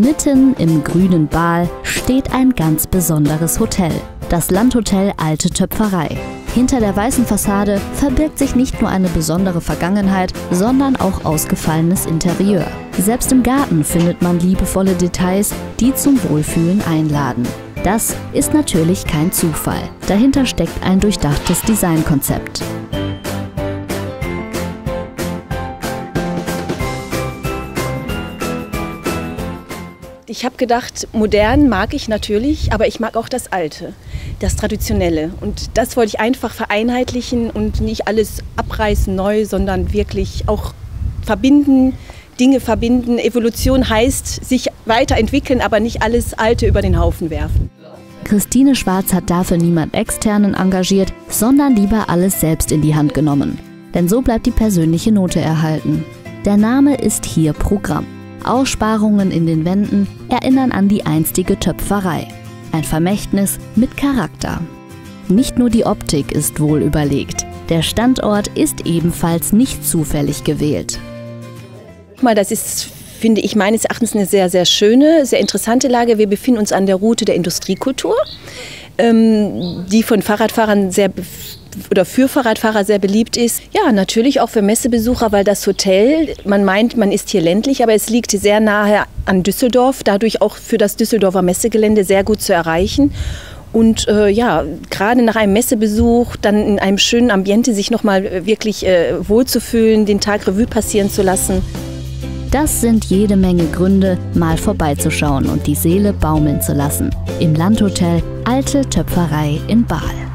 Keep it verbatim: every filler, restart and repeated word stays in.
Mitten im grünen Baerl steht ein ganz besonderes Hotel, das Landhotel Alte Töpferei. Hinter der weißen Fassade verbirgt sich nicht nur eine besondere Vergangenheit, sondern auch ausgefallenes Interieur. Selbst im Garten findet man liebevolle Details, die zum Wohlfühlen einladen. Das ist natürlich kein Zufall. Dahinter steckt ein durchdachtes Designkonzept. Ich habe gedacht, modern mag ich natürlich, aber ich mag auch das Alte, das Traditionelle. Und das wollte ich einfach vereinheitlichen und nicht alles abreißen neu, sondern wirklich auch verbinden, Dinge verbinden. Evolution heißt, sich weiterentwickeln, aber nicht alles Alte über den Haufen werfen. Christine Schwarz hat dafür niemand Externen engagiert, sondern lieber alles selbst in die Hand genommen. Denn so bleibt die persönliche Note erhalten. Der Name ist hier Programm. Aussparungen in den Wänden erinnern an die einstige Töpferei. Ein Vermächtnis mit Charakter. Nicht nur die Optik ist wohl überlegt. Der Standort ist ebenfalls nicht zufällig gewählt. Das ist, finde ich, meines Erachtens eine sehr, sehr schöne, sehr interessante Lage. Wir befinden uns an der Route der Industriekultur, die von Fahrradfahrern sehr oder für Fahrradfahrer sehr beliebt ist. Ja, natürlich auch für Messebesucher, weil das Hotel, man meint, man ist hier ländlich, aber es liegt sehr nahe an Düsseldorf, dadurch auch für das Düsseldorfer Messegelände sehr gut zu erreichen. Und äh, ja, gerade nach einem Messebesuch, dann in einem schönen Ambiente sich nochmal wirklich äh, wohlzufühlen, den Tag Revue passieren zu lassen. Das sind jede Menge Gründe, mal vorbeizuschauen und die Seele baumeln zu lassen. Im Landhotel Alte Töpferei in Baerl.